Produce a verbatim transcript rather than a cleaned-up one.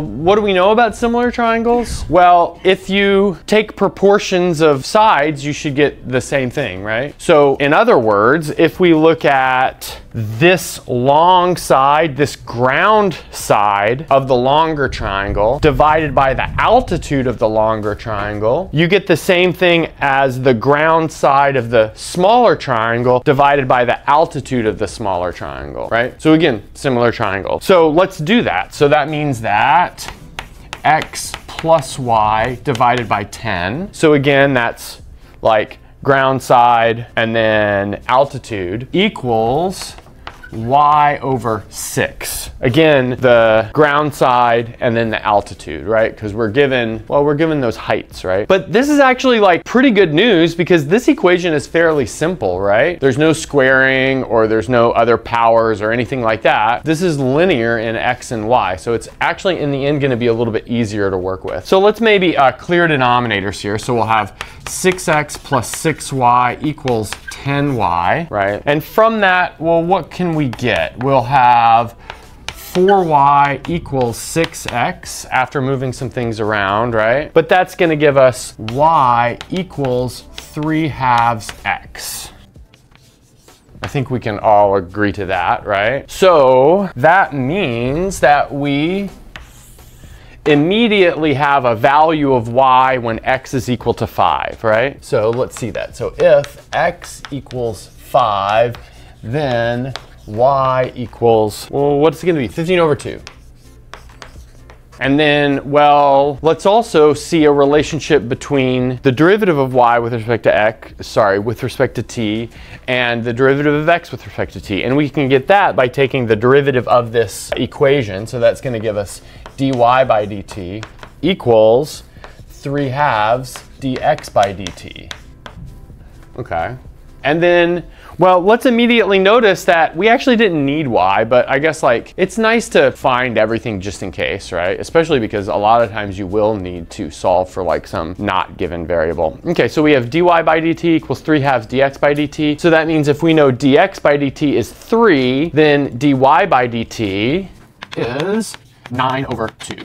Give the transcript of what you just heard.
What do we know about similar triangles? Well, if you take proportions of sides, you should get the same thing, right? So in other words, if we look at this long side, this ground side of the longer triangle divided by the altitude of the longer triangle, you get the same thing as the ground side of the smaller triangle divided by the altitude of the smaller triangle, right? So again, similar triangle. So let's do that. So that means that x plus y divided by ten. So again, that's like ground side and then altitude equals y over six. Again, the ground side and then the altitude, right? Because we're given, well, we're given those heights, right? But this is actually like pretty good news because this equation is fairly simple, right? There's no squaring or there's no other powers or anything like that. This is linear in x and y. So it's actually in the end going to be a little bit easier to work with. So let's maybe uh, clear denominators here. So we'll have six x plus six y equals ten y, right? And from that, well, what can we get? We'll have four y equals six x after moving some things around, right? But that's going to give us y equals three halves x. I think we can all agree to that, right? So that means that we immediately have a value of y when x is equal to five, right? So let's see that. So if x equals five, then y equals, well, what's it gonna be? fifteen over two. And then, well, let's also see a relationship between the derivative of y with respect to x, sorry, with respect to t, and the derivative of x with respect to t. And we can get that by taking the derivative of this equation. So that's gonna give us dy by dt equals three halves dx by dt. Okay. And then, well, let's immediately notice that we actually didn't need y, but I guess like it's nice to find everything just in case, right? Especially because a lot of times you will need to solve for like some not given variable. Okay, so we have dy by dt equals three halves dx by dt. So that means if we know dx by dt is three, then dy by dt is nine over two.